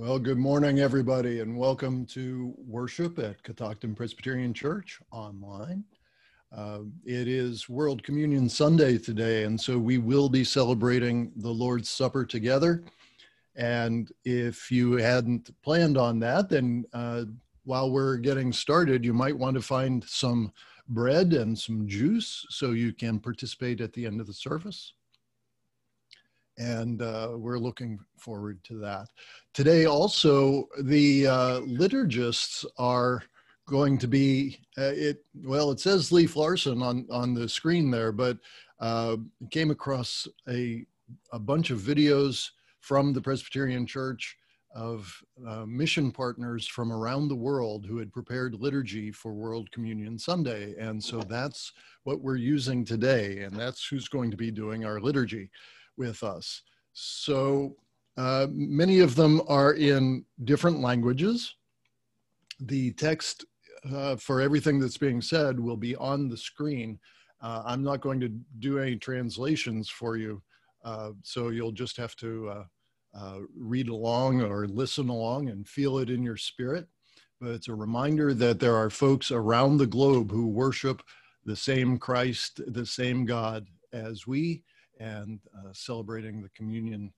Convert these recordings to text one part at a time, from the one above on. Well, good morning, everybody, and welcome to worship at Catoctin Presbyterian Church online. It is World Communion Sunday today, and so we will be celebrating the Lord's Supper together. And if you hadn't planned on that, then while we're getting started, you might want to find some bread and some juice so you can participate at the end of the service. And we're looking forward to that. Today also, the liturgists are going to be, it says Leif Larson on the screen there, but came across a bunch of videos from the Presbyterian Church of mission partners from around the world who had prepared liturgy for World Communion Sunday. And so that's what we're using today, and that's who's going to be doing our liturgy with us. So many of them are in different languages. The text for everything that's being said will be on the screen. I'm not going to do any translations for you, so you'll just have to read along or listen along and feel it in your spirit. But it's a reminder that there are folks around the globe who worship the same Christ, the same God as we, and celebrating the communion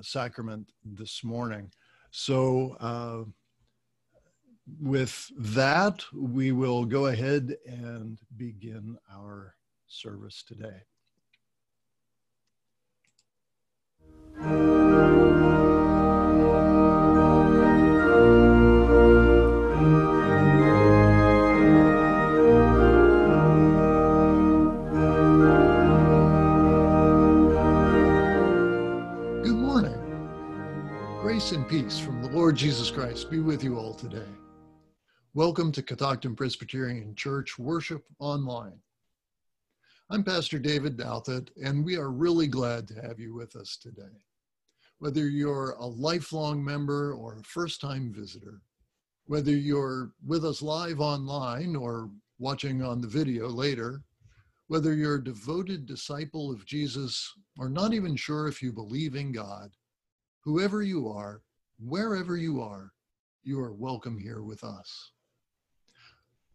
sacrament this morning. So with that, we will go ahead and begin our service today. Grace and peace from the Lord Jesus Christ be with you all today. Welcome to Catoctin Presbyterian Church Worship Online. I'm Pastor David Douthett, and we are really glad to have you with us today. Whether you're a lifelong member or a first-time visitor, whether you're with us live online or watching on the video later, whether you're a devoted disciple of Jesus or not even sure if you believe in God, whoever you are, wherever you are welcome here with us.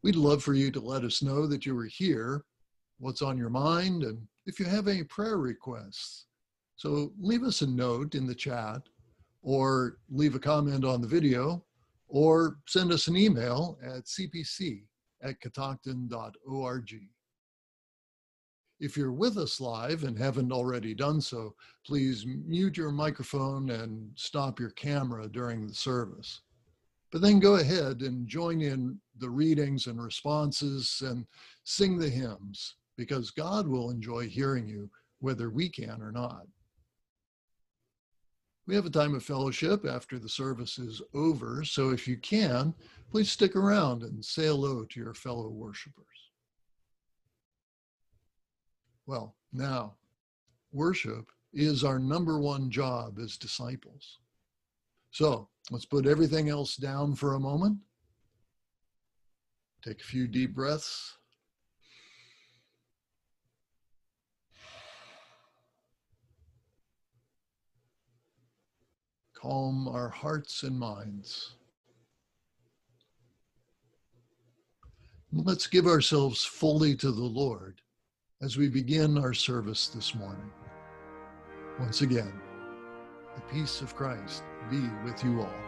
We'd love for you to let us know that you were here, what's on your mind, and if you have any prayer requests. So leave us a note in the chat, or leave a comment on the video, or send us an email at cpc@catoctin.org. If you're with us live and haven't already done so, please mute your microphone and stop your camera during the service. But then go ahead and join in the readings and responses and sing the hymns, because God will enjoy hearing you whether we can or not. We have a time of fellowship after the service is over, so if you can, please stick around and say hello to your fellow worshipers. Well, now, worship is our #1 job as disciples. So let's put everything else down for a moment. Take a few deep breaths. Calm our hearts and minds. Let's give ourselves fully to the Lord as we begin our service this morning. Once again, the peace of Christ be with you all.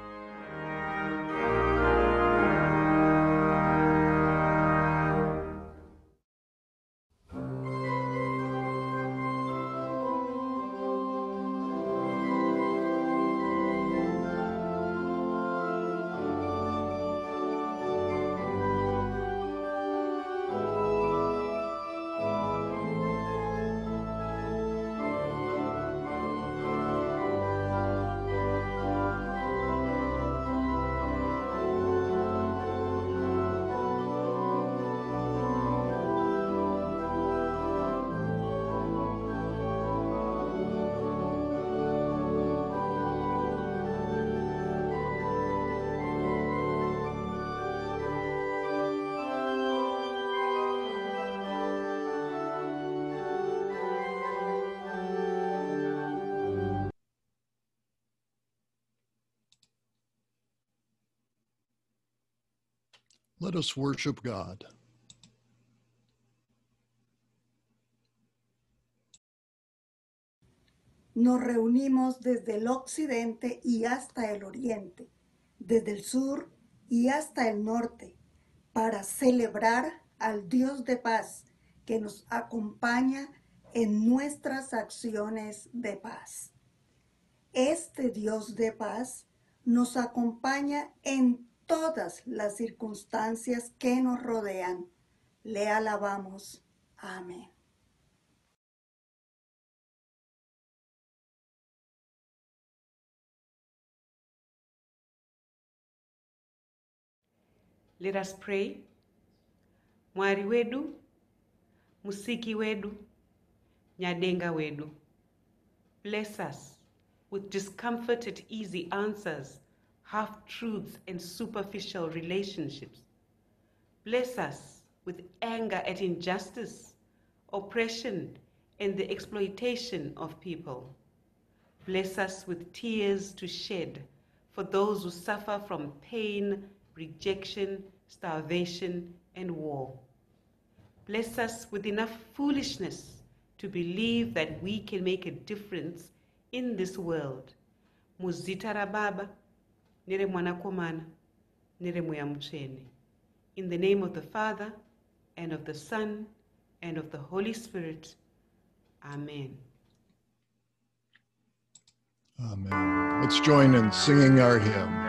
Let us worship God. Nos reunimos desde el occidente y hasta el oriente, desde el sur y hasta el norte, para celebrar al Dios de paz que nos acompaña en nuestras acciones de paz. Este Dios de paz nos acompaña en todas las circunstancias que nos rodean. Le alabamos. Amén. Let us pray. Mwari wedu, musiki wedu, nyadenga wedu. Bless us with discomforted easy answers, half-truths and superficial relationships. Bless us with anger at injustice, oppression and the exploitation of people. Bless us with tears to shed for those who suffer from pain, rejection, starvation, and war. Bless us with enough foolishness to believe that we can make a difference in this world. Muzitara baba, nere mwanakomana, nere muyamuchene. In the name of the Father, and of the Son, and of the Holy Spirit. Amen. Amen. Let's join in singing our hymn.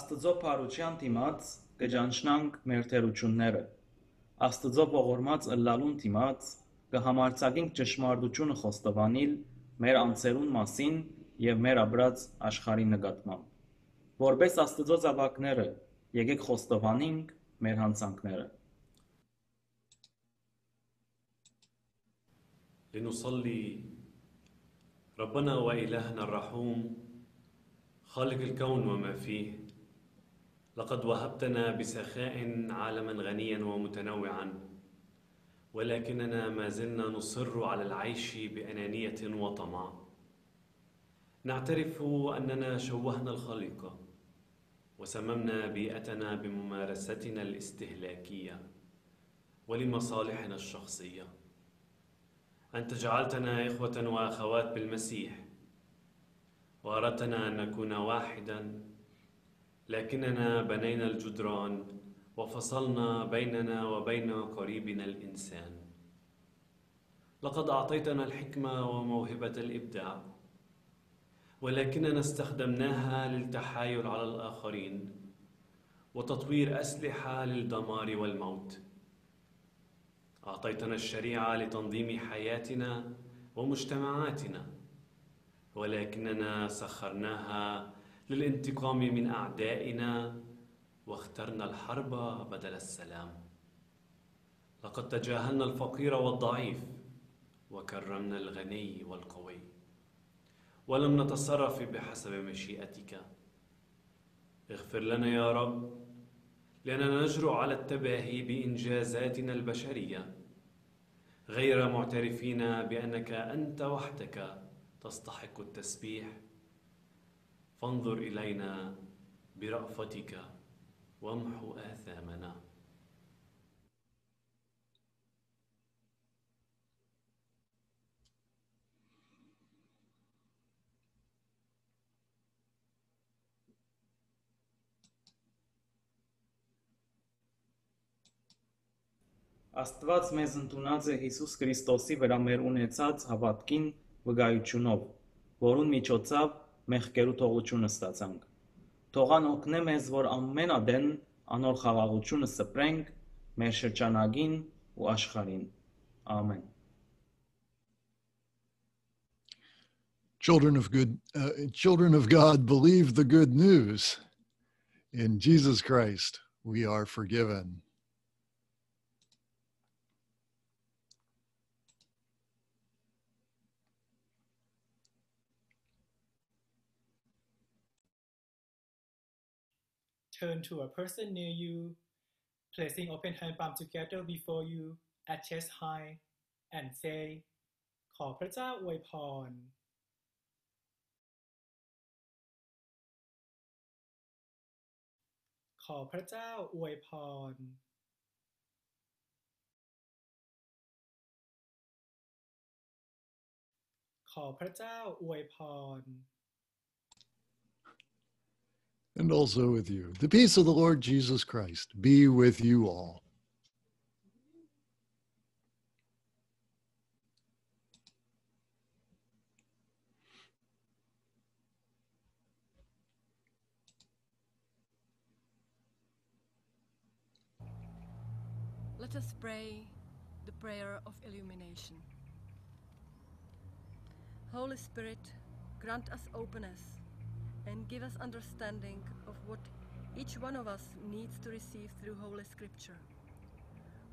Աստծո փառության դիմաց կճանչնանք մեր թերությունները, Աստծո ողորմած ըլլալուն դիմաց կհամարձակենք ճշմարտությունը խոստովանել մեր անձերուն մասին եւ մեր աբրած աշխարհի նկատմամբ։ Որպես Աստծո զավակները, եկեք խոստովանենք մեր հանցանքները։ Լնուսալի Ռաբբանա վաիլահնա ռահում خالق الكون وما فيه لقد وهبتنا بسخاء عالما غنيا ومتنوعا ولكننا ما زلنا نصر على العيش بأنانية وطمع نعترف أننا شوهنا الخليقة وسممنا بيئتنا بممارستنا الاستهلاكية ولمصالحنا الشخصية أنت جعلتنا إخوة وأخوات بالمسيح وأردتنا أن نكون واحدا لكننا بنينا الجدران وفصلنا بيننا وبين قريبنا الإنسان لقد أعطيتنا الحكمة وموهبة الإبداع ولكننا استخدمناها للتحايل على الآخرين وتطوير أسلحة للدمار والموت أعطيتنا الشريعة لتنظيم حياتنا ومجتمعاتنا ولكننا سخرناها للانتقام من أعدائنا واخترنا الحرب بدل السلام لقد تجاهلنا الفقير والضعيف وكرمنا الغني والقوي ولم نتصرف بحسب مشيئتك اغفر لنا يا رب لأننا نجرؤ على التباهي بإنجازاتنا البشرية غير معترفين بأنك أنت وحدك تستحق التسبيح فانظر إلينا برأفتك وامحو آثامنا Աստված մեզ ընդունած է Հիսուս Քրիստոսի վրա մեր ունեցած հավատքին Վգայությունով, որուն միջոցով մեղքերու թողությունը ստացանք. Թողան օգնե մեզ, որ ամենադեն անոր խաղաղությունը սփռենք մեր շրջանագին ու աշխարհին. Ամեն. Children of God, believe the good news. In Jesus Christ, we are forgiven. Turn to a person near you, placing open hand palm together before you at chest high, and say, ขอพระเจ้าอวยพร ขอพระเจ้าอวยพร ขอพระเจ้าอวยพรAnd also with you. The peace of the Lord Jesus Christ be with you all. Let us pray the prayer of illumination. Holy Spirit, grant us openness and give us understanding of what each one of us needs to receive through Holy Scripture.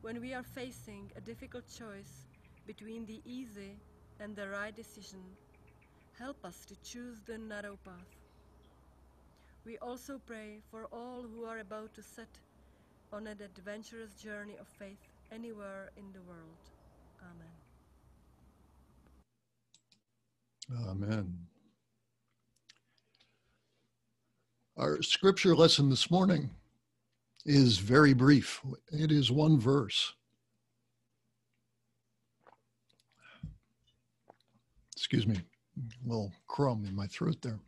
When we are facing a difficult choice between the easy and the right decision, help us to choose the narrow path. We also pray for all who are about to set on an adventurous journey of faith anywhere in the world. Amen. Amen. Our scripture lesson this morning is very brief. It is one verse. Excuse me, a little crumb in my throat there.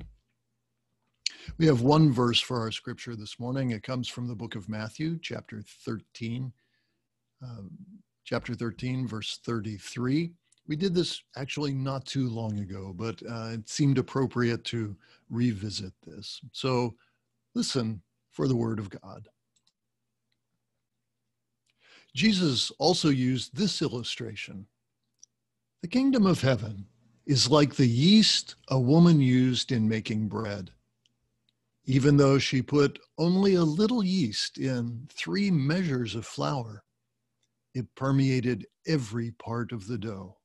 We have one verse for our scripture this morning. It comes from the book of Matthew, chapter 13, verse 33. We did this actually not too long ago, but it seemed appropriate to revisit this. So listen for the Word of God. Jesus also used this illustration. The kingdom of heaven is like the yeast a woman used in making bread. Even though she put only a little yeast in 3 measures of flour, it permeated every part of the dough.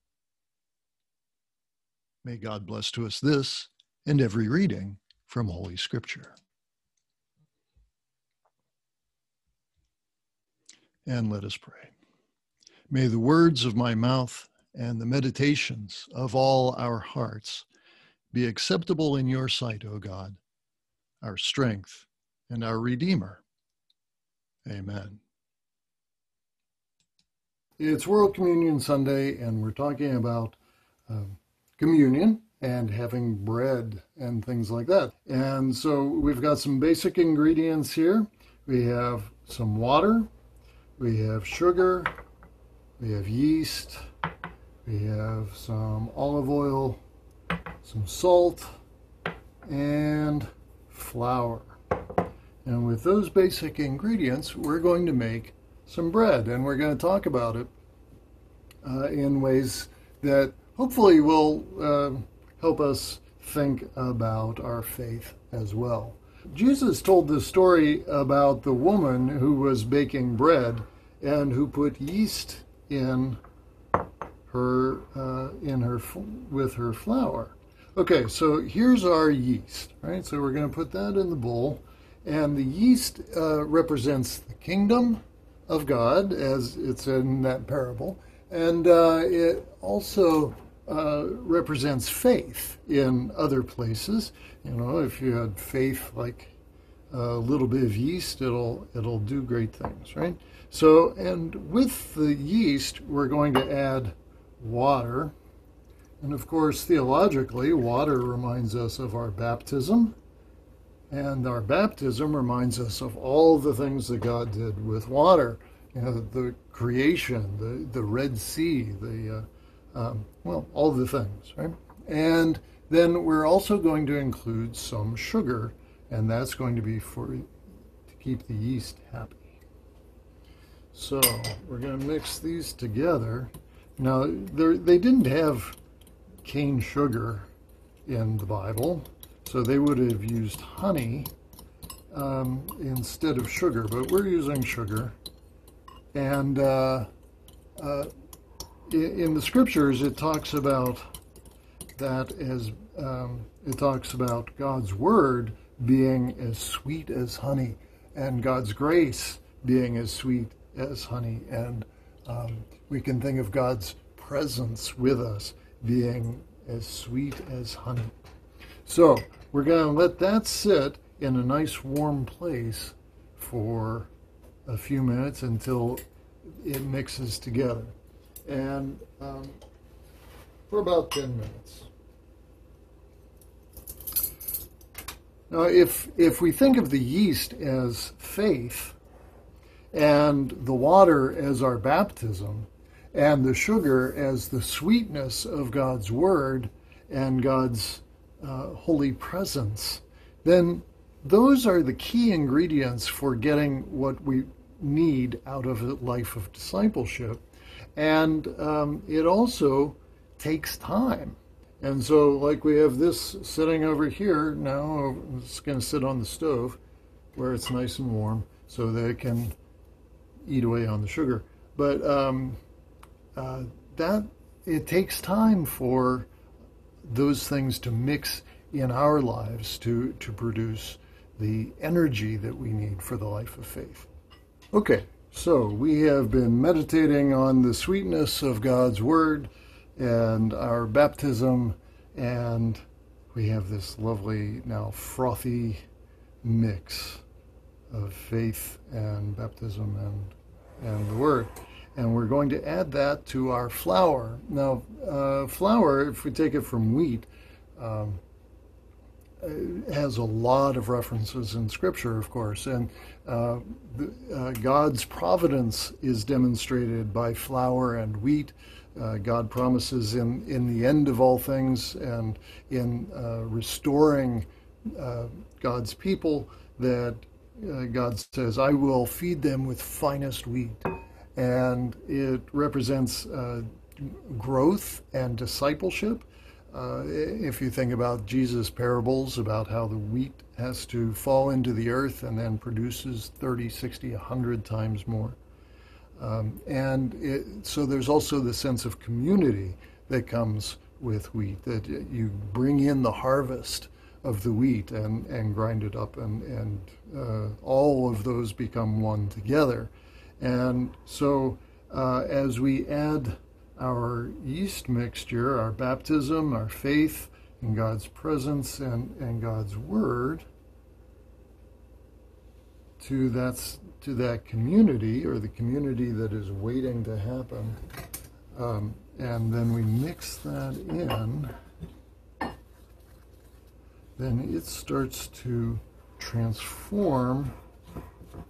May God bless to us this and every reading from Holy Scripture. And let us pray. May the words of my mouth and the meditations of all our hearts be acceptable in your sight, O God, our strength and our Redeemer. Amen. It's World Communion Sunday, and we're talking about communion and having bread and things like that. And so we've got some basic ingredients here. We have some water, we have sugar, we have yeast, we have some olive oil, some salt, and flour. And with those basic ingredients, we're going to make some bread, and we're going to talk about it in ways that hopefully will help us think about our faith as well. Jesus told this story about the woman who was baking bread and who put yeast in her with her flour. Okay, so here's our yeast, right? So we're going to put that in the bowl, and the yeast represents the kingdom of God, as it's in that parable, and it also represents faith in other places. You know, if you had faith like a little bit of yeast, it'll do great things, right? So, and with the yeast, we're going to add water. And of course, theologically, water reminds us of our baptism. And our baptism reminds us of all the things that God did with water. You know, the creation, the Red Sea, the, well, all the things, right? And then we're also going to include some sugar, and that's going to be to keep the yeast happy. So we're going to mix these together. Now, they didn't have cane sugar in the Bible, so they would have used honey instead of sugar, but we're using sugar. And in the scriptures, it talks about that as it talks about God's word being as sweet as honey, and God's grace being as sweet as honey. And we can think of God's presence with us being as sweet as honey. So we're going to let that sit in a nice warm place for a few minutes until it mixes together, and for about 10 minutes. Now, if we think of the yeast as faith, and the water as our baptism, and the sugar as the sweetness of God's word and God's holy presence, then those are the key ingredients for getting what we need out of a life of discipleship. And it also takes time. And so, like, we have this sitting over here now. It's going to sit on the stove where it's nice and warm so that it can eat away on the sugar. But that it takes time for those things to mix in our lives to produce the energy that we need for the life of faith. Okay, so we have been meditating on the sweetness of God's word and our baptism, and we have this lovely, now frothy mix of faith and baptism and the word. And we're going to add that to our flour. Now, flour, if we take it from wheat, has a lot of references in Scripture, of course. And God's providence is demonstrated by flour and wheat. God promises in the end of all things and in restoring God's people that God says, I will feed them with finest wheat. And it represents growth and discipleship. If you think about Jesus' parables about how the wheat has to fall into the earth and then produces 30, 60, 100 times more. So there's also the sense of community that comes with wheat, that you bring in the harvest of the wheat and grind it up, and all of those become one together. And so as we add our yeast mixture, our baptism, our faith in God's presence and God's word to that community, or the community that is waiting to happen, and then we mix that in, then it starts to transform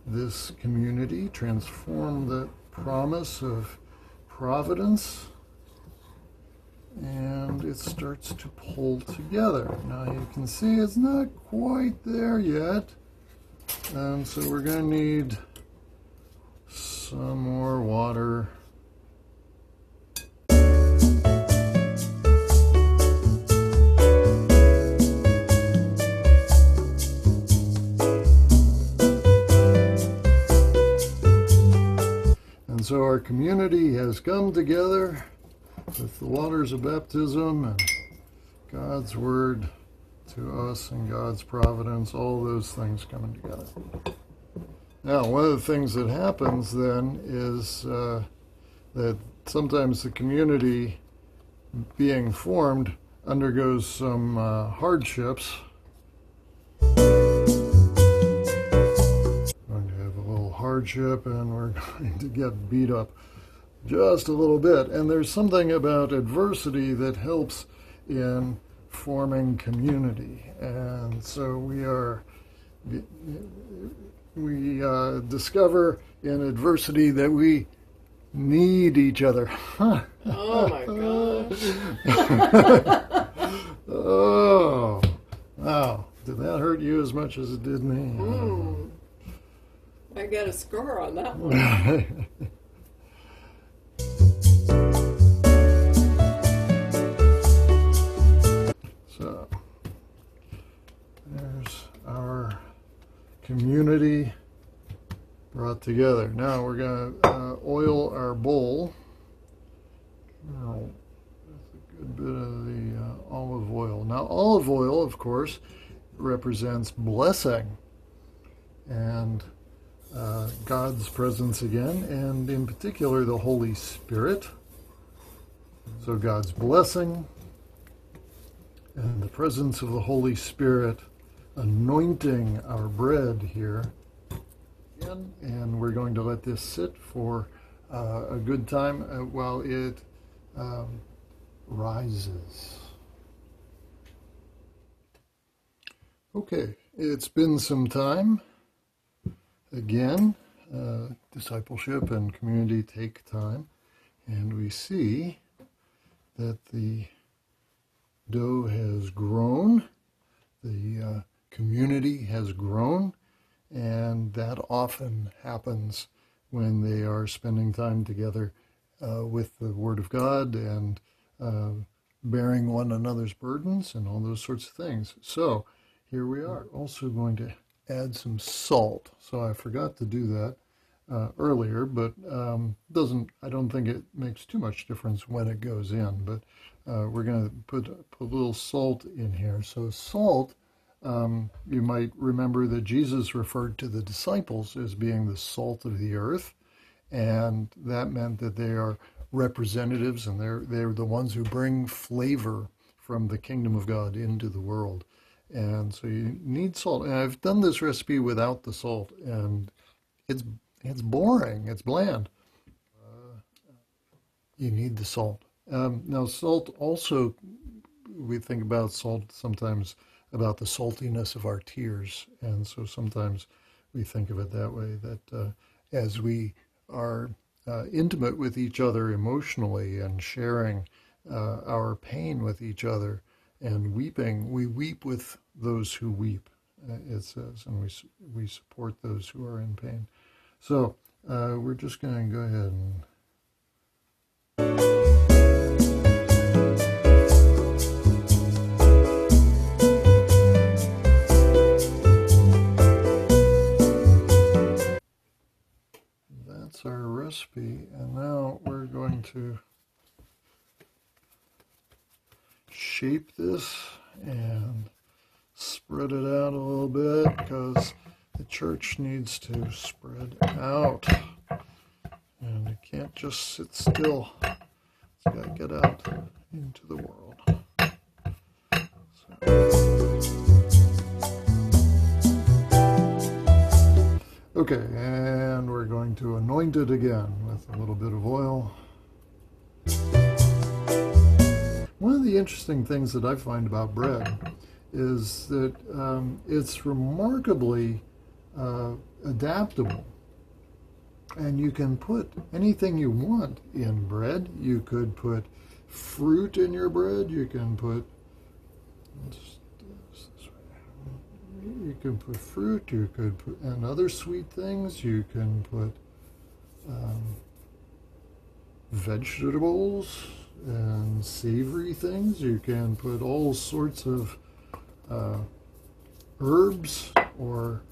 this community, transform the promise of providence, and it starts to pull together. Now you can see it's not quite there yet, and so we're going to need some more water. And so our community has come together with the waters of baptism and God's word to us and God's providence, all those things coming together. Now, one of the things that happens then is that sometimes the community being formed undergoes some hardships. And we're going to get beat up just a little bit. And there's something about adversity that helps in forming community. And so we discover in adversity that we need each other. Oh my gosh. Oh, wow. Did that hurt you as much as it did me? Mm. I got a score on that one. So, there's our community brought together. Now we're going to oil our bowl. Now, that's a good bit of the olive oil. Now, olive oil, of course, represents blessing and God's presence again, and in particular the Holy Spirit. So God's blessing and the presence of the Holy Spirit anointing our bread here. And we're going to let this sit for a good time while it rises. Okay, it's been some time. Again, discipleship and community take time, and we see that the dough has grown, the community has grown, and that often happens when they are spending time together with the Word of God and bearing one another's burdens and all those sorts of things. So here we are, also going to add some salt. So I forgot to do that earlier, but I don't think it makes too much difference when it goes in, but we're going to put a little salt in here. So salt, you might remember that Jesus referred to the disciples as being the salt of the earth, and that meant that they are representatives, and they're the ones who bring flavor from the kingdom of God into the world. And so you need salt. And I've done this recipe without the salt, and it's boring. It's bland. You need the salt. Now, salt also, we think about salt sometimes about the saltiness of our tears. And so sometimes we think of it that way, that as we are intimate with each other emotionally and sharing our pain with each other, and weeping, we weep with those who weep. it says, and we support those who are in pain. So we're just going to go ahead and... That's our recipe, and now we're going to shape this and spread it out a little bit, because the church needs to spread out and it can't just sit still. It's got to get out into the world. So. Okay, and we're going to anoint it again with a little bit of oil. One of the interesting things that I find about bread is that it's remarkably adaptable, and you can put anything you want in bread. You could put fruit in your bread. You can put fruit. You could put and other sweet things. You can put vegetables and savory things. You can put all sorts of herbs or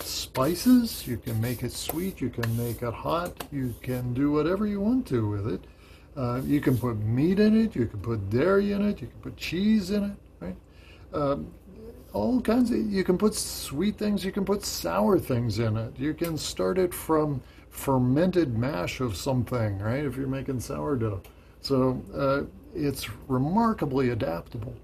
spices. You can make it sweet, you can make it hot, you can do whatever you want to with it. You can put meat in it, you can put dairy in it, you can put cheese in it, right? All kinds of, you can put sweet things, you can put sour things in it. You can start it from fermented mash of something, right? If you're making sourdough. So it's remarkably adaptable.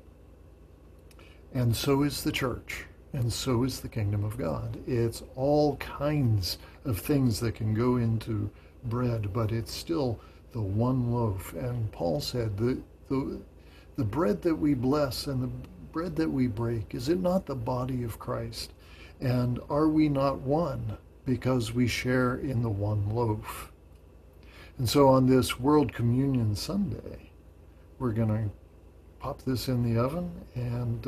And so is the church, and so is the kingdom of God. It's all kinds of things that can go into bread, but it's still the one loaf. And Paul said, the bread that we bless and the bread that we break, is it not the body of Christ? And are we not one because we share in the one loaf? And so on this World Communion Sunday, we're going to pop this in the oven and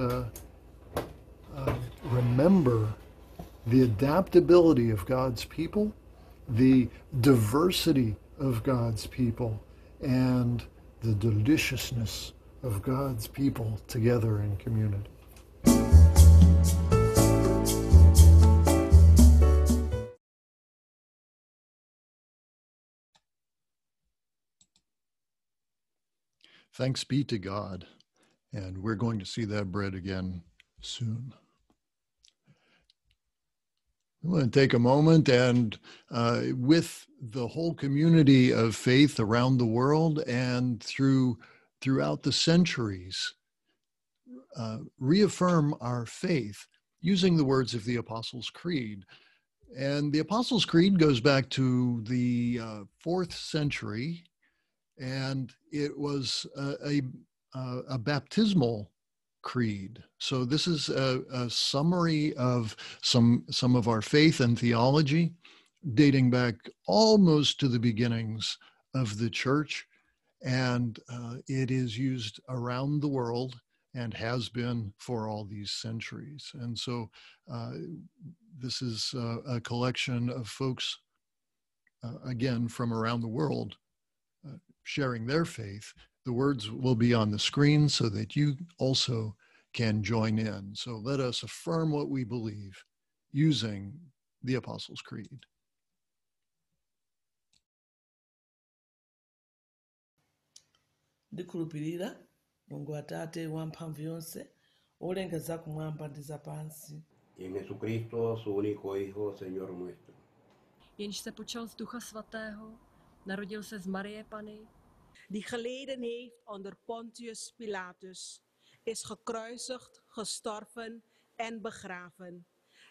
remember the adaptability of God's people, the diversity of God's people, and the deliciousness of God's people together in community. Thanks be to God. And we're going to see that bread again soon. I want to take a moment and with the whole community of faith around the world and throughout the centuries, reaffirm our faith using the words of the Apostles' Creed. And the Apostles' Creed goes back to the 4th century, and it was a baptismal creed. So this is a summary of some of our faith and theology dating back almost to the beginnings of the church. And it is used around the world and has been for all these centuries. And so this is a collection of folks, again, from around the world, sharing their faith. The words will be on the screen so that you also can join in. So let us affirm what we believe using the Apostles' Creed. Ndikulupirira Mungu Atate wamphamvu yonse olengeza kumwamba ndiza pansi. En Jesucristo su único hijo, Señor nuestro. Jenž se počal z Ducha Svatého, narodil se z Marie Panny, die geleden heeft onder Pontius Pilatus, is gekruisigd, gestorven en begraven,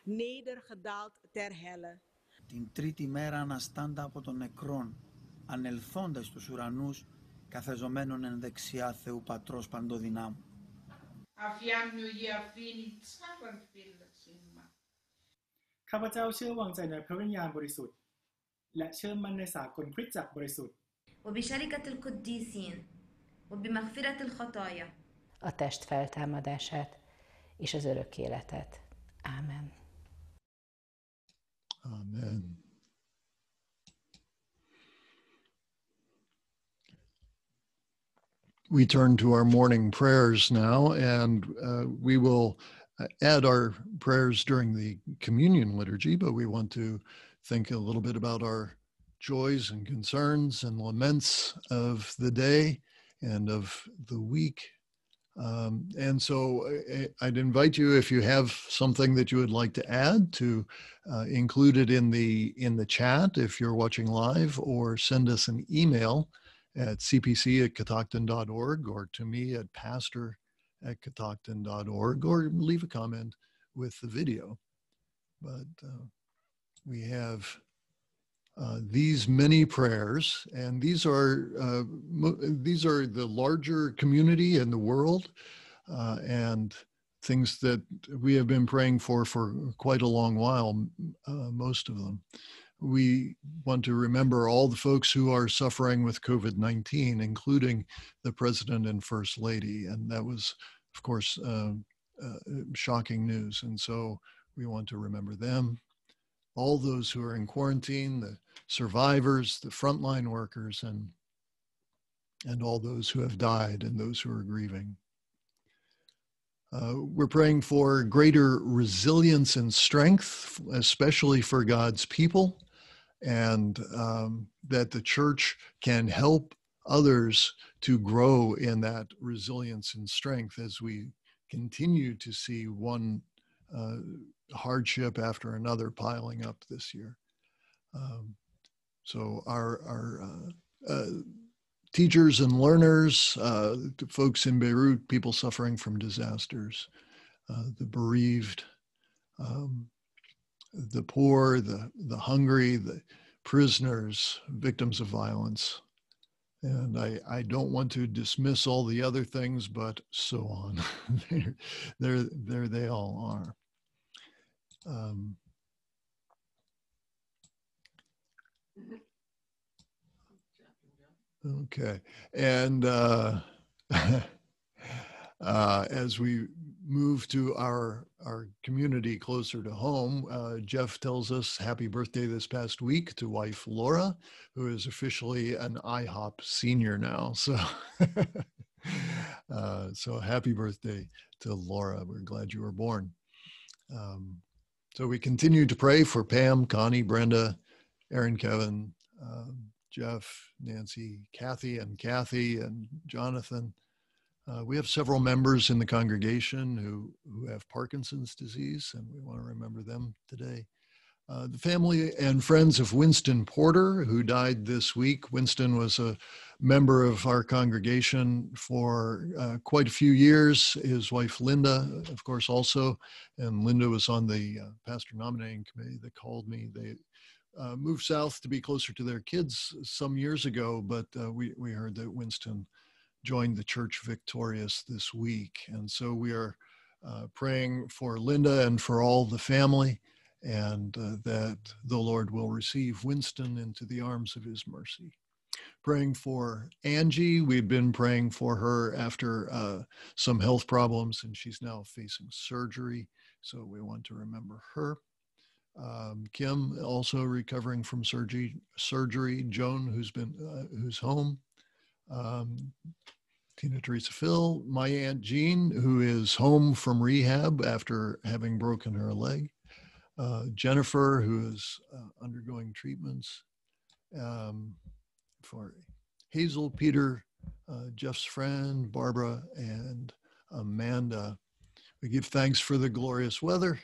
nedergedaald ter helle. Την τρίτη μέρα αναστάντα από των νεκρών, ανελθώντας στους ουρανούς, καθεζομένων εν δεξιά Θεού Πατρός Παντοδυνάμου. وبشركة القديسين وبمغفرة الخطايا. A test feltámadását és az örök életet. Amen. Amen. We turn to our morning prayers now, and we will add our prayers during the communion liturgy, but we want to think a little bit about our joys and concerns and laments of the day and of the week. And so I'd invite you, if you have something that you would like to add, to include it in the chat if you're watching live, or send us an email at cpc@catoctin.org, or to me at pastor@catoctin.org, or leave a comment with the video. But we have these many prayers, and these are the larger community in the world, and things that we have been praying for quite a long while, most of them. We want to remember all the folks who are suffering with COVID-19, including the President and First Lady. And that was, of course, shocking news. And so we want to remember them. All those who are in quarantine, the survivors, the frontline workers, and all those who have died and those who are grieving. We're praying for greater resilience and strength, especially for God's people, and that the church can help others to grow in that resilience and strength as we continue to see one hardship after another piling up this year. So our teachers and learners, folks in Beirut, people suffering from disasters, the bereaved, the poor, the hungry, the prisoners, victims of violence. And I don't want to dismiss all the other things, but so on. there they all are. Okay, and as we move to our community closer to home, Jeff tells us happy birthday this past week to wife Laura, who is officially an IHOP senior now. So, so happy birthday to Laura. We're glad you were born. So we continue to pray for Pam, Connie, Brenda, Aaron, Kevin, Jeff, Nancy, Kathy, and Jonathan. We have several members in the congregation who have Parkinson's disease, and we want to remember them today. The family and friends of Winston Porter, who died this week. Winston was a member of our congregation for quite a few years. His wife, Linda, of course, also. And Linda was on the pastor nominating committee that called me. They moved south to be closer to their kids some years ago, but we heard that Winston joined the Church Victorious this week. And so we are praying for Linda and for all the family, and that the Lord will receive Winston into the arms of his mercy. Praying for Angie. We've been praying for her after some health problems, and she's now facing surgery. So we want to remember her. Kim, also recovering from surgery. Joan, who's home. Tina, Teresa, Phil. My Aunt Jean, who is home from rehab after having broken her leg. Jennifer, who is undergoing treatments, for Hazel, Peter, Jeff's friend, Barbara, and Amanda. We give thanks for the glorious weather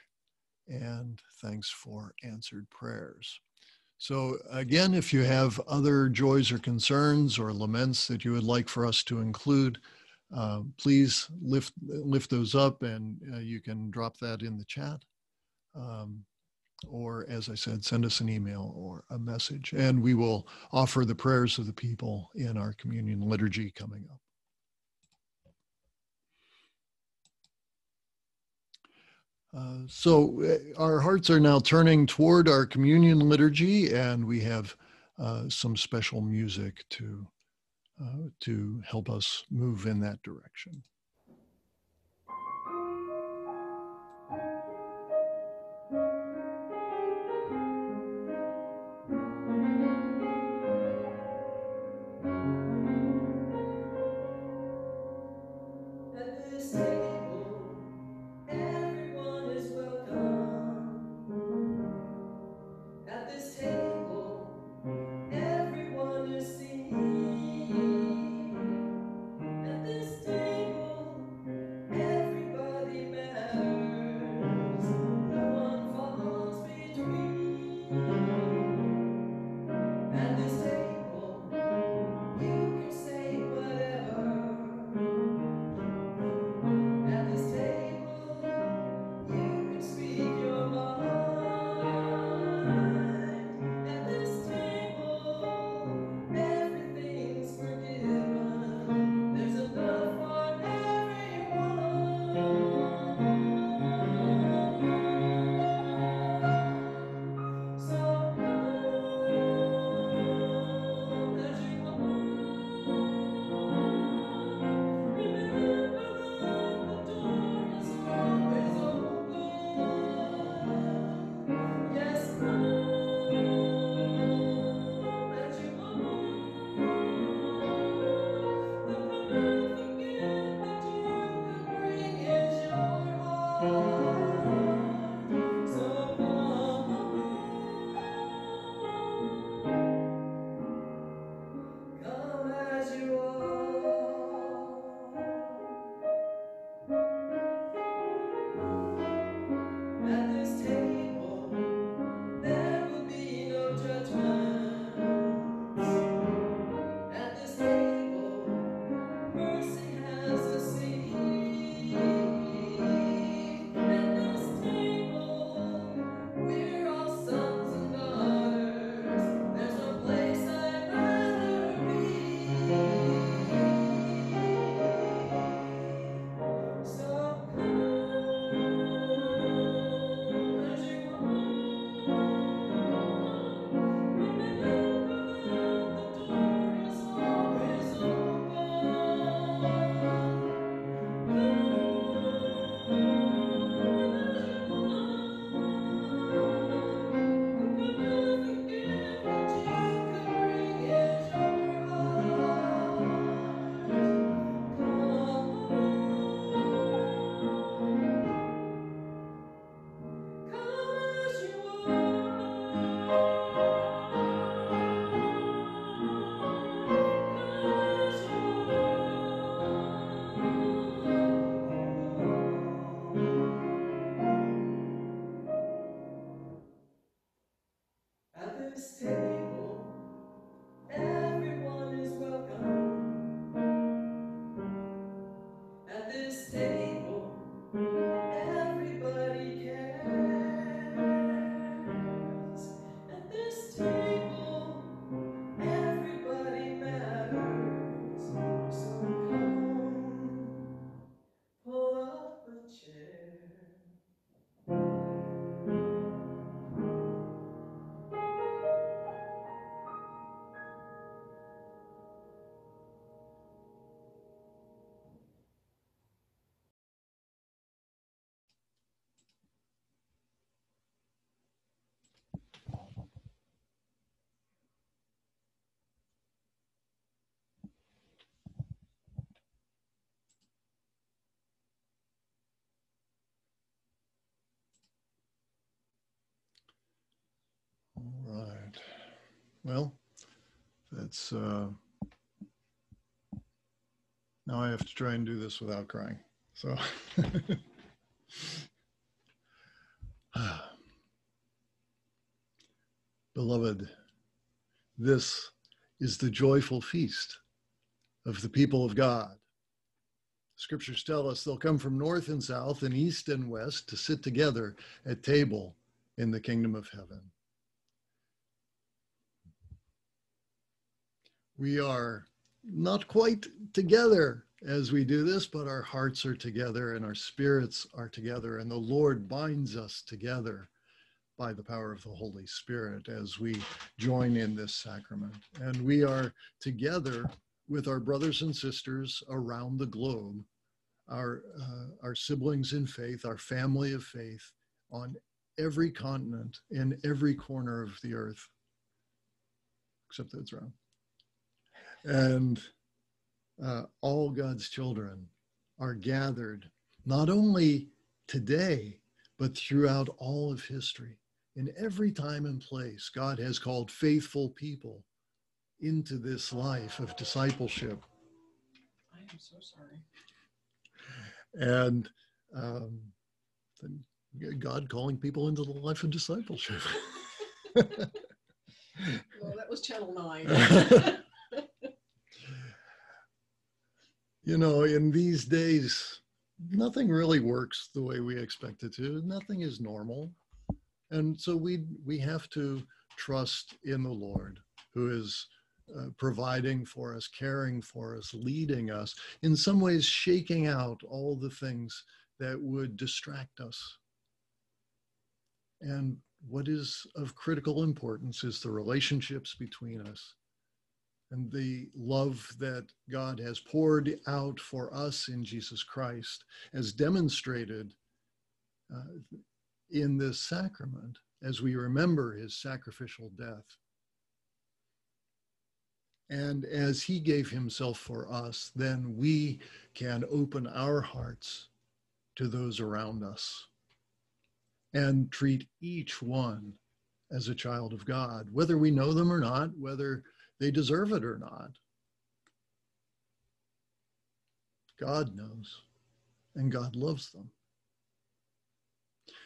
and thanks for answered prayers. So again, if you have other joys or concerns or laments that you would like for us to include, please lift those up, and you can drop that in the chat. Or, as I said, send us an email or a message, and we will offer the prayers of the people in our communion liturgy coming up. So our hearts are now turning toward our communion liturgy, and we have some special music to help us move in that direction. Well, that's, now I have to try and do this without crying. So, beloved, this is the joyful feast of the people of God. Scriptures tell us they'll come from north and south and east and west to sit together at table in the kingdom of heaven. We are not quite together as we do this, but our hearts are together and our spirits are together, and the Lord binds us together by the power of the Holy Spirit as we join in this sacrament. And we are together with our brothers and sisters around the globe, our siblings in faith, our family of faith on every continent, in every corner of the earth, except that it's round. And all God's children are gathered, not only today, but throughout all of history. In every time and place, God has called faithful people into this life of discipleship. I am so sorry. And God calling people into the life of discipleship. Well, that was Channel 9. You know, in these days, nothing really works the way we expect it to. Nothing is normal. And so we have to trust in the Lord, who is providing for us, caring for us, leading us, in some ways shaking out all the things that would distract us. And what is of critical importance is the relationships between us and the love that God has poured out for us in Jesus Christ, as demonstrated in this sacrament as we remember his sacrificial death. And as he gave himself for us, then we can open our hearts to those around us and treat each one as a child of God, whether we know them or not, whether they deserve it or not. God knows, and God loves them.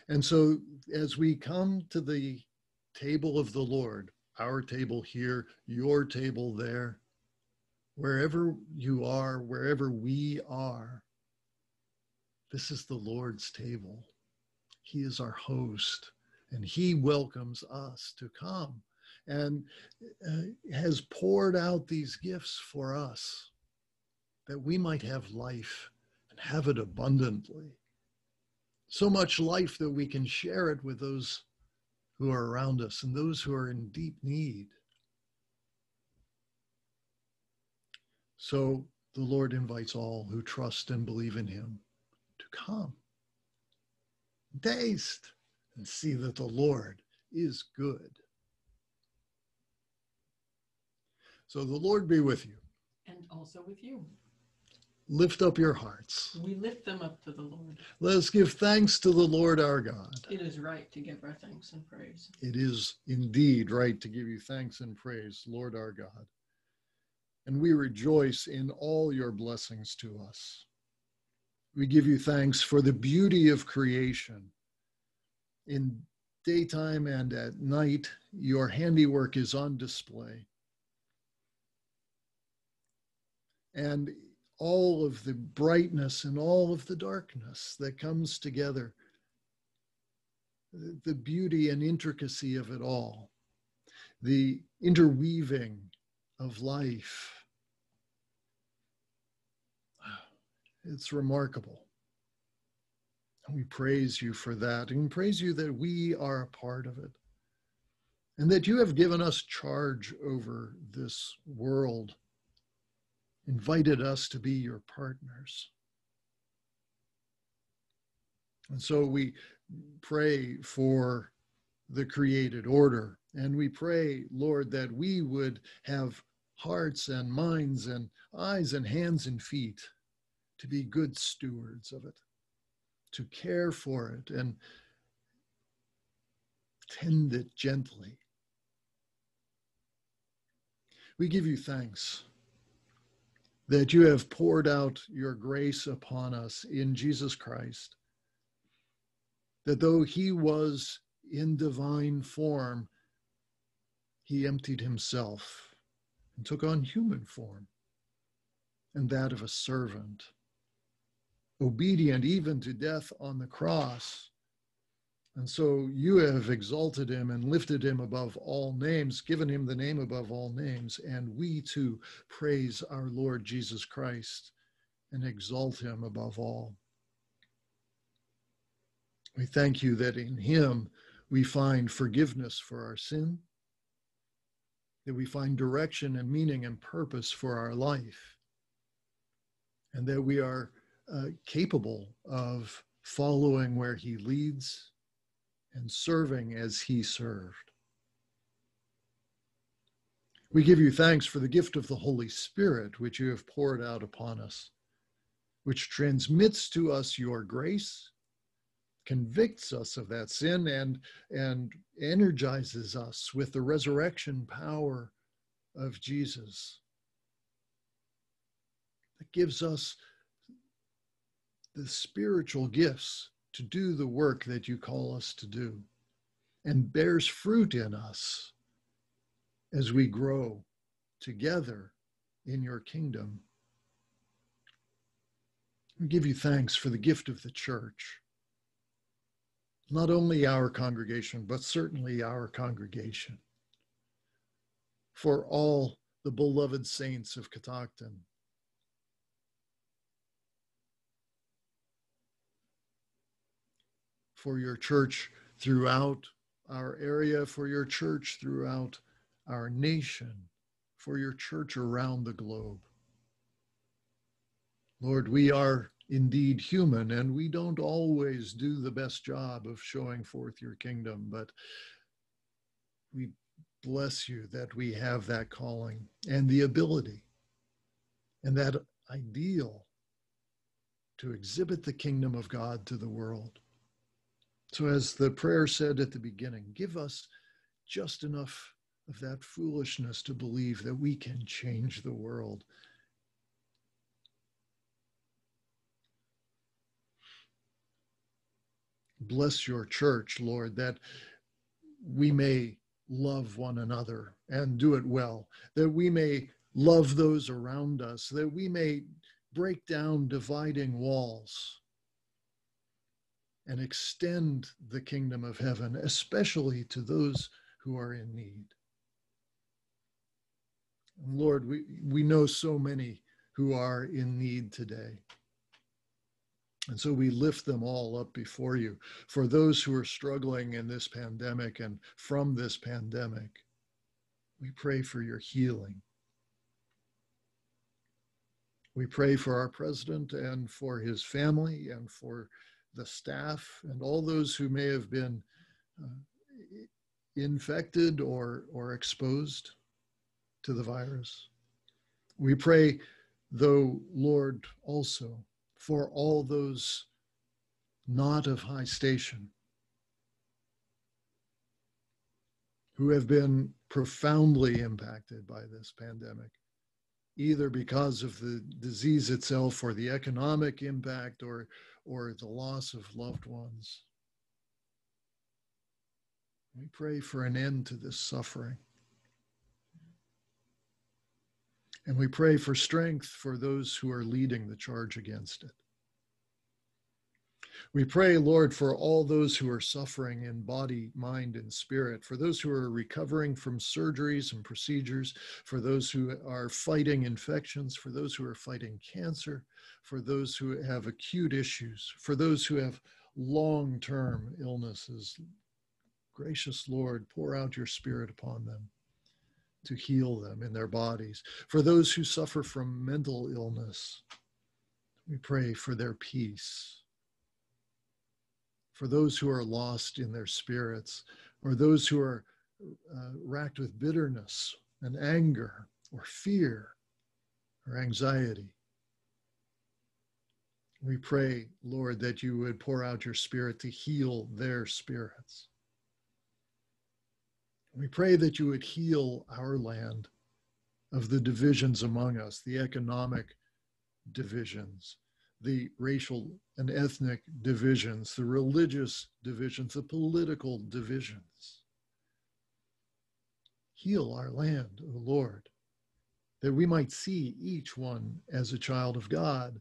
And so as we come to the table of the Lord, our table here, your table there, wherever you are, wherever we are, this is the Lord's table. He is our host, and he welcomes us to come and has poured out these gifts for us that we might have life and have it abundantly. So much life that we can share it with those who are around us and those who are in deep need. So the Lord invites all who trust and believe in him to come, taste, and see that the Lord is good. So the Lord be with you. And also with you. Lift up your hearts. We lift them up to the Lord. Let us give thanks to the Lord our God. It is right to give our thanks and praise. It is indeed right to give you thanks and praise, Lord our God. And we rejoice in all your blessings to us. We give you thanks for the beauty of creation. In daytime and at night, your handiwork is on display. And all of the brightness and all of the darkness that comes together, the beauty and intricacy of it all, the interweaving of life. It's remarkable. We praise you for that, and praise you that we are a part of it, and that you have given us charge over this world, invited us to be your partners. And so we pray for the created order, and we pray, Lord, that we would have hearts and minds and eyes and hands and feet to be good stewards of it, to care for it and tend it gently, We give you thanks that you have poured out your grace upon us in Jesus Christ, that though he was in divine form, he emptied himself and took on human form and that of a servant, obedient even to death on the cross. And so you have exalted him and lifted him above all names, given him the name above all names. And we too praise our Lord Jesus Christ and exalt him above all. We thank you that in him we find forgiveness for our sin, that we find direction and meaning and purpose for our life, and that we are capable of following where he leads and serving as he served. We give you thanks for the gift of the Holy Spirit, which you have poured out upon us, which transmits to us your grace, convicts us of that sin, and energizes us with the resurrection power of Jesus. That gives us the spiritual gifts to do the work that you call us to do, and bears fruit in us as we grow together in your kingdom. We give you thanks for the gift of the church, not only our congregation, but certainly our congregation, for all the beloved saints of Catoctin. For your church throughout our area, for your church throughout our nation, for your church around the globe. Lord, we are indeed human, and we don't always do the best job of showing forth your kingdom, but we bless you that we have that calling and the ability and that ideal to exhibit the kingdom of God to the world. So as the prayer said at the beginning, give us just enough of that foolishness to believe that we can change the world. Bless your church, Lord, that we may love one another and do it well, that we may love those around us, that we may break down dividing walls and extend the kingdom of heaven, especially to those who are in need. Lord, we know so many who are in need today. And so we lift them all up before you, for those who are struggling in this pandemic and from this pandemic. We pray for your healing. We pray for our president and for his family and for the staff and all those who may have been infected or exposed to the virus. We pray, though, Lord, also for all those not of high station who have been profoundly impacted by this pandemic, either because of the disease itself or the economic impact or the loss of loved ones. We pray for an end to this suffering. And we pray for strength for those who are leading the charge against it. We pray, Lord, for all those who are suffering in body, mind, and spirit, for those who are recovering from surgeries and procedures, for those who are fighting infections, for those who are fighting cancer, for those who have acute issues, for those who have long-term illnesses. Gracious Lord, pour out your Spirit upon them to heal them in their bodies. For those who suffer from mental illness, we pray for their peace. For those who are lost in their spirits, or those who are racked with bitterness and anger or fear or anxiety. We pray, Lord, that you would pour out your Spirit to heal their spirits. We pray that you would heal our land of the divisions among us, the economic divisions, the racial and ethnic divisions, the religious divisions, the political divisions. Heal our land, O Lord, that we might see each one as a child of God,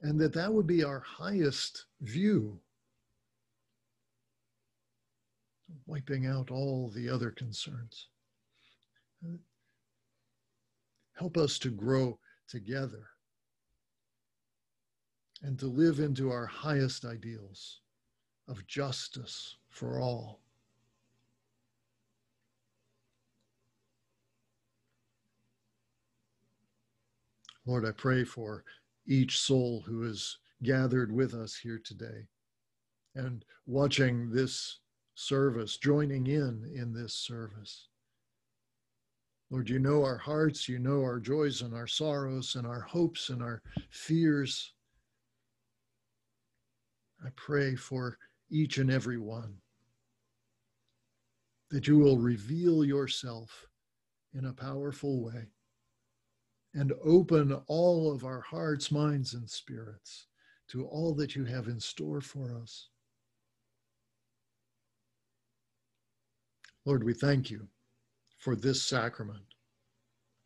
and that would be our highest view, wiping out all the other concerns. Help us to grow together and to live into our highest ideals of justice for all. Lord, I pray for each soul who is gathered with us here today and watching this service, joining in this service. Lord, you know our hearts, you know our joys and our sorrows and our hopes and our fears. I pray for each and every one that you will reveal yourself in a powerful way and open all of our hearts, minds, and spirits to all that you have in store for us. Lord, we thank you for this sacrament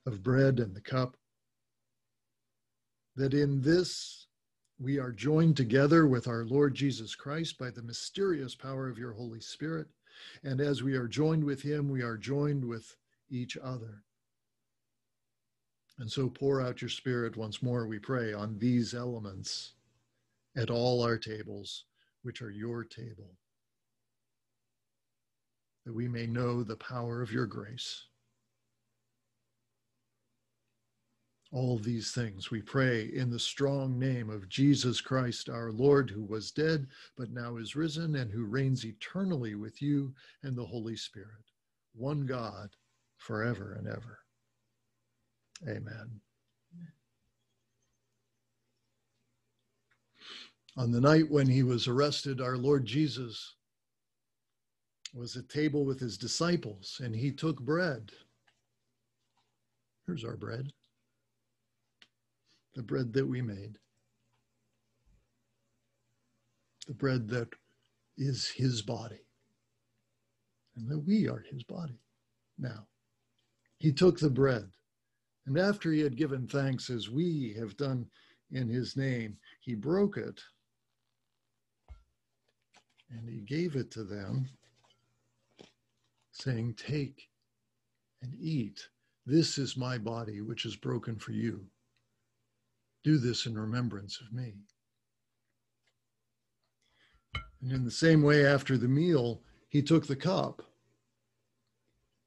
of bread and the cup, that in this we are joined together with our Lord Jesus Christ by the mysterious power of your Holy Spirit, and as we are joined with him, we are joined with each other. And so pour out your Spirit once more, we pray, on these elements at all our tables, which are your table, that we may know the power of your grace. All these things we pray in the strong name of Jesus Christ, our Lord, who was dead, but now is risen, and who reigns eternally with you and the Holy Spirit, one God, forever and ever. Amen. On the night when he was arrested, our Lord Jesus was at table with his disciples, and he took bread. Here's our bread, the bread that we made, the bread that is his body, and that we are his body now. He took the bread, and after he had given thanks, as we have done in his name, he broke it, and he gave it to them, saying, "Take and eat. This is my body, which is broken for you. Do this in remembrance of me." And in the same way, after the meal, he took the cup.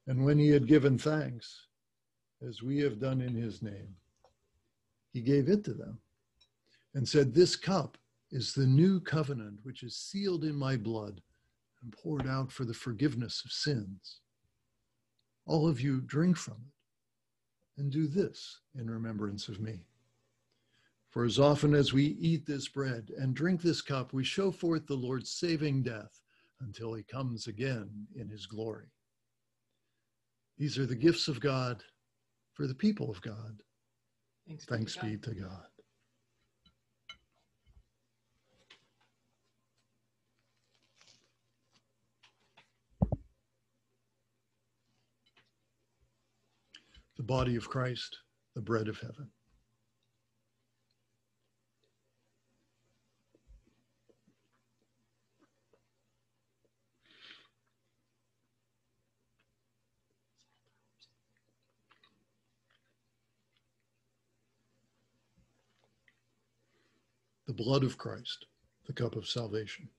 And when he had given thanks, as we have done in his name, he gave it to them and said, "This cup is the new covenant, which is sealed in my blood and poured out for the forgiveness of sins. All of you drink from it and do this in remembrance of me. For as often as we eat this bread and drink this cup, we show forth the Lord's saving death until he comes again in his glory." These are the gifts of God for the people of God. Thanks be to God. The body of Christ, the bread of heaven. The blood of Christ, the cup of salvation.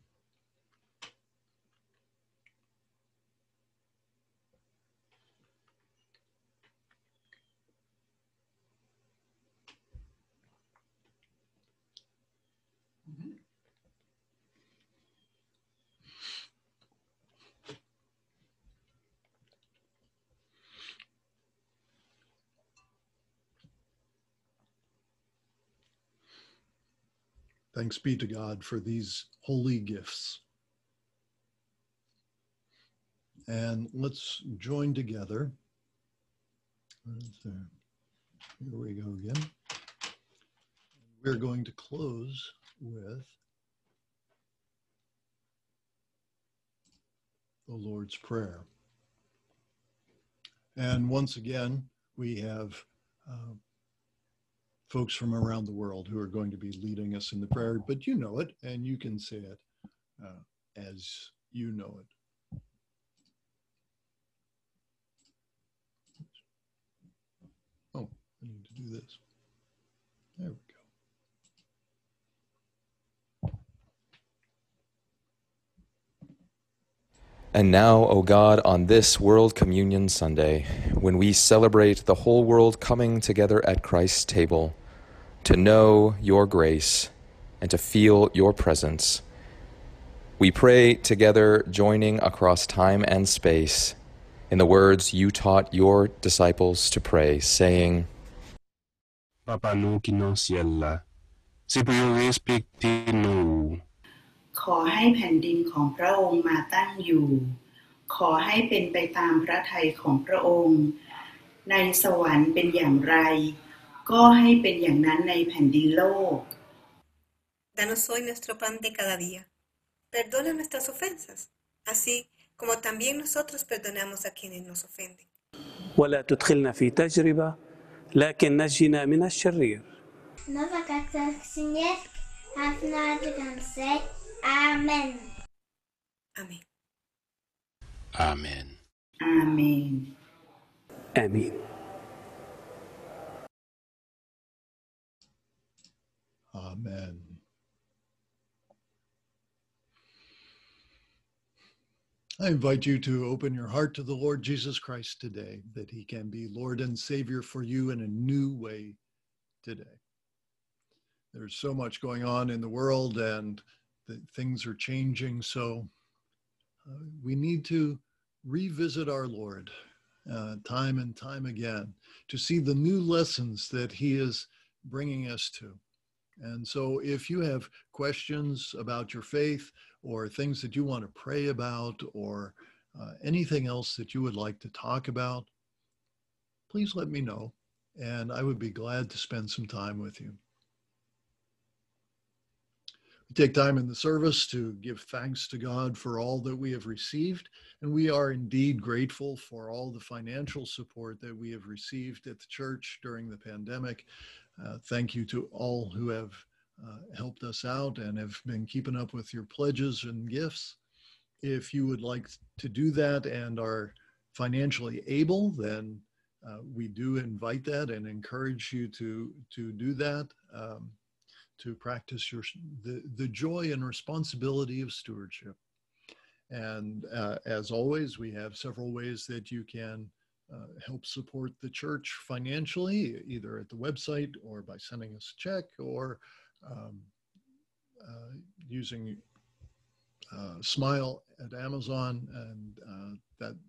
Thanks be to God for these holy gifts. And let's join together Here we go again. We're going to close with the Lord's Prayer. And once again, we have folks from around the world who are going to be leading us in the prayer, but you know it, and you can say it as you know it. Oh, I need to do this. There we go. And now, O God, on this World Communion Sunday, when we celebrate the whole world coming together at Christ's table, to know your grace and to feel your presence, we pray together, joining across time and space, in the words you taught your disciples to pray, saying, Papa nous qui dans ciel, c'est pour respecter nous. ขอให้แผ่นดินของพระองค์มาตั้งอยู่ขอให้เป็นไปตามพระทัยของพระองค์เช่นที่ทรงเป็นอยู่ในสวรรค์ดังเป็นอยู่ในโลกนี้วันนี้เราขอพระบิดาเจ้าของเราได้โปรดประทานอาหารมื้อนี้แก่เรา Danos hoy nuestro pan de cada día. Perdona nuestras ofensas, así como también nosotros perdonamos a quienes nos ofenden. ولا تدخلنا في تجربة لكن نجنا من الشرير. Amen. Amen. Amen. Amen. Amen. Amen. I invite you to open your heart to the Lord Jesus Christ today, that he can be Lord and Savior for you in a new way today. There's so much going on in the world, and things are changing, so we need to revisit our Lord time and time again to see the new lessons that he is bringing us to. And so if you have questions about your faith or things that you want to pray about or anything else that you would like to talk about, please let me know, and I would be glad to spend some time with you. We take time in the service to give thanks to God for all that we have received, and we are indeed grateful for all the financial support that we have received at the church during the pandemic. Thank you to all who have helped us out and have been keeping up with your pledges and gifts. If you would like to do that and are financially able, then we do invite that and encourage you to do that. To practice the joy and responsibility of stewardship. And as always, we have several ways that you can help support the church financially, either at the website or by sending us a check or using Smile at Amazon and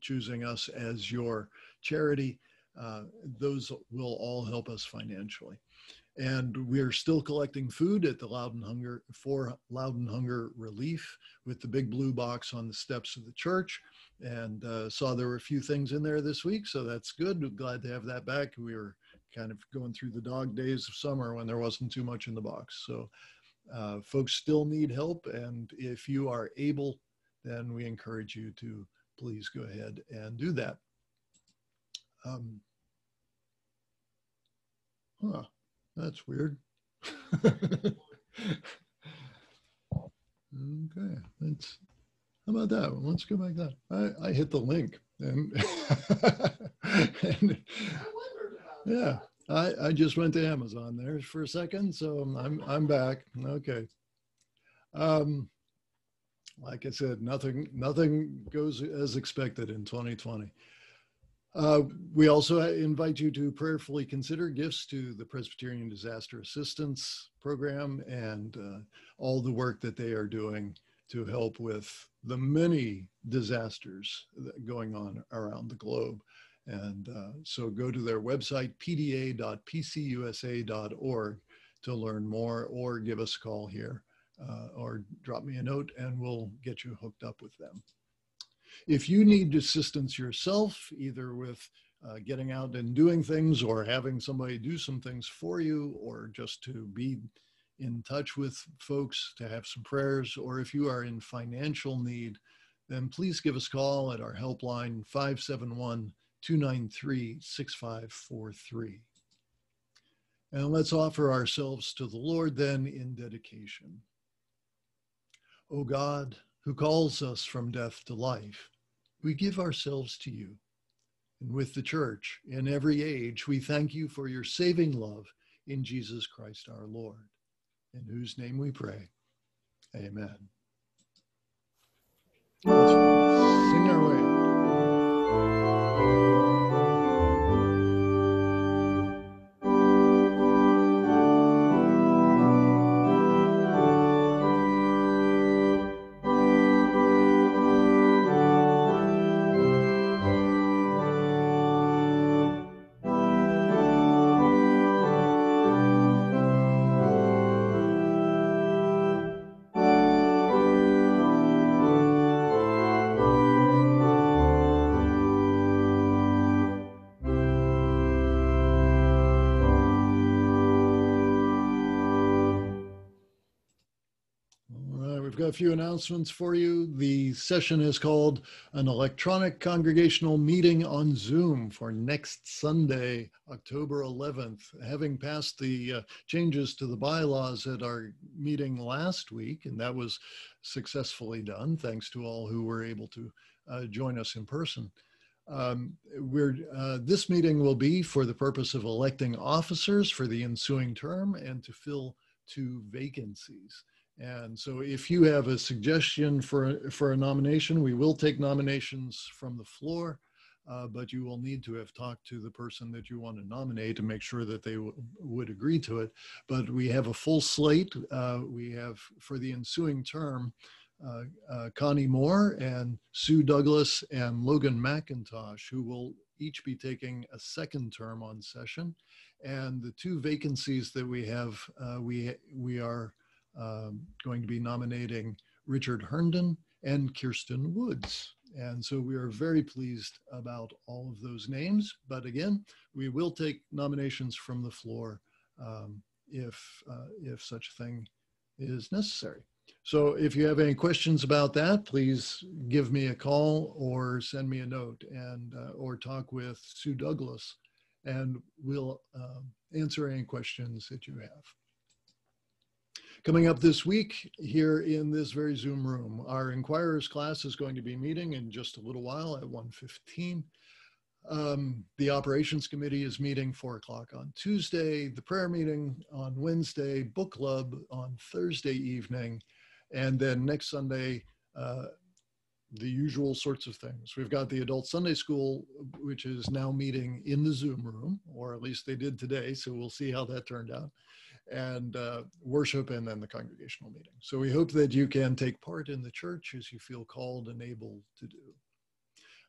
choosing us as your charity. Those will all help us financially. And we're still collecting food at the Loudon Hunger Relief with the big blue box on the steps of the church. And saw there were a few things in there this week, so that's good. We're glad to have that back. We were kind of going through the dog days of summer when there wasn't too much in the box. So folks still need help. And if you are able, then we encourage you to please go ahead and do that. That's weird. Okay, how about that one? Let's go back to that. I hit the link, and, and yeah, I just went to Amazon there for a second, so I'm back. Okay. Like I said, nothing goes as expected in 2020. We also invite you to prayerfully consider gifts to the Presbyterian Disaster Assistance Program and all the work that they are doing to help with the many disasters going on around the globe. And so go to their website, pda.pcusa.org, to learn more, or give us a call here or drop me a note and we'll get you hooked up with them. If you need assistance yourself, either with getting out and doing things, or having somebody do some things for you, or just to be in touch with folks, to have some prayers, or if you are in financial need, then please give us a call at our helpline, 571-293-6543. And let's offer ourselves to the Lord then in dedication. O God, who calls us from death to life, we give ourselves to you. And with the church in every age, we thank you for your saving love in Jesus Christ our Lord, in whose name we pray. Amen. Let's sing our way. A few announcements for you. The session is called An Electronic Congregational Meeting on Zoom for next Sunday, October 11th. Having passed the changes to the bylaws at our meeting last week, and that was successfully done, thanks to all who were able to join us in person. This meeting will be for the purpose of electing officers for the ensuing term and to fill 2 vacancies. And so if you have a suggestion for a nomination, we will take nominations from the floor, but you will need to have talked to the person that you want to nominate to make sure that they would agree to it. But we have a full slate. We have, for the ensuing term, Connie Moore and Sue Douglas and Logan McIntosh, who will each be taking a second term on session. And the 2 vacancies that we have, we are going to be nominating Richard Herndon and Kirsten Woods. And so we are very pleased about all of those names. But again, we will take nominations from the floor if such a thing is necessary. So if you have any questions about that, please give me a call or send me a note, and or talk with Sue Douglas, and we'll answer any questions that you have. Coming up this week here in this very Zoom room, our Inquirers class is going to be meeting in just a little while at 1:15. The Operations Committee is meeting 4 o'clock on Tuesday, the prayer meeting on Wednesday, book club on Thursday evening, and then next Sunday, the usual sorts of things. We've got the Adult Sunday School, which is now meeting in the Zoom room, or at least they did today, so we'll see how that turned out. And worship, and then the congregational meeting. So we hope that you can take part in the church as you feel called and able to do.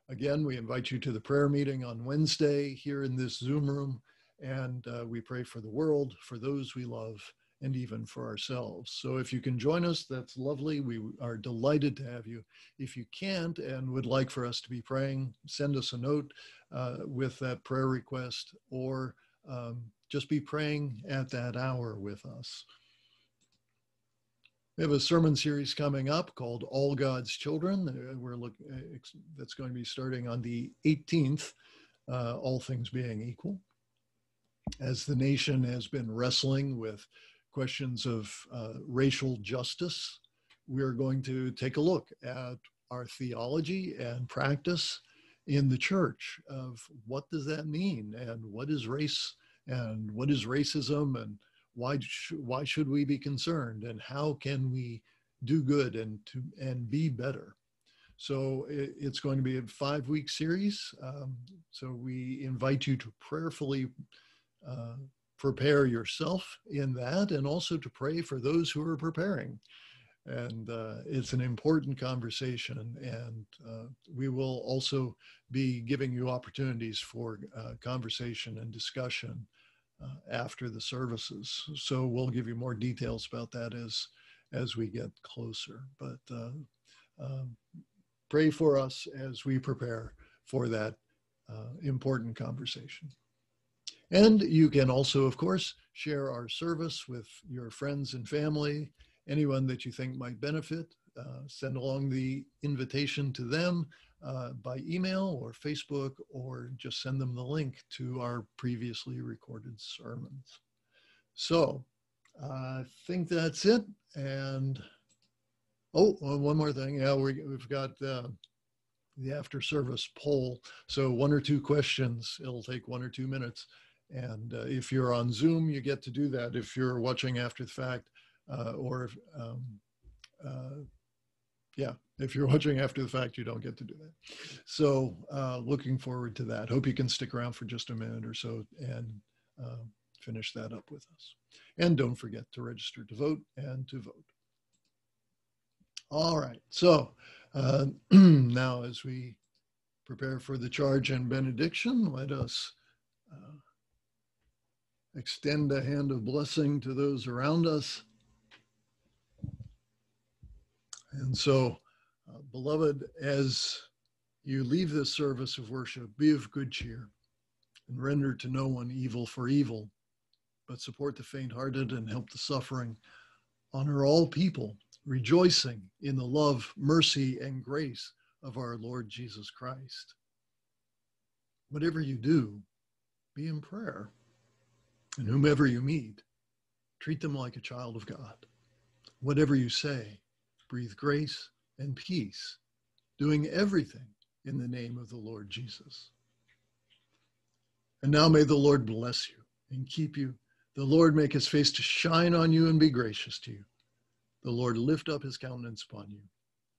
Again, we invite you to the prayer meeting on Wednesday here in this Zoom room, and we pray for the world, for those we love, and even for ourselves. So if you can join us, that's lovely. We are delighted to have you. If you can't and would like for us to be praying, send us a note with that prayer request, or just be praying at that hour with us. We have a sermon series coming up called All God's Children. That's going to be starting on the 18th, all things being equal. As the nation has been wrestling with questions of racial justice, we're going to take a look at our theology and practice in the church of what does that mean, and what is race, and what is racism, and why should we be concerned, and how can we do good and be better. So it's going to be a 5-week series. So we invite you to prayerfully prepare yourself in that, and also to pray for those who are preparing. And it's an important conversation, and we will also be giving you opportunities for conversation and discussion after the services. So we'll give you more details about that as we get closer. But pray for us as we prepare for that important conversation. And you can also, of course, share our service with your friends and family, anyone that you think might benefit. Send along the invitation to them by email or Facebook, or just send them the link to our previously recorded sermons. So I think that's it. And oh, one more thing. Yeah, we've got the after service poll. So one or two questions. It'll take 1 or 2 minutes. And if you're on Zoom, you get to do that. If you're watching after the fact, if you're watching after the fact, you don't get to do that. So looking forward to that. Hope you can stick around for just a minute or so and finish that up with us. And don't forget to register to vote and to vote. All right, so now as we prepare for the charge and benediction, let us extend a hand of blessing to those around us. And so, beloved, as you leave this service of worship, be of good cheer and render to no one evil for evil, but support the faint-hearted and help the suffering. Honor all people, rejoicing in the love, mercy, and grace of our Lord Jesus Christ. Whatever you do, be in prayer. And whomever you meet, treat them like a child of God. Whatever you say, breathe grace and peace, doing everything in the name of the Lord Jesus. And now may the Lord bless you and keep you. The Lord make his face to shine on you and be gracious to you. The Lord lift up his countenance upon you,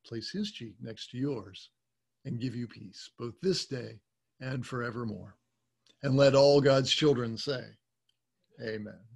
place his cheek next to yours, and give you peace, both this day and forevermore. And let all God's children say, Amen.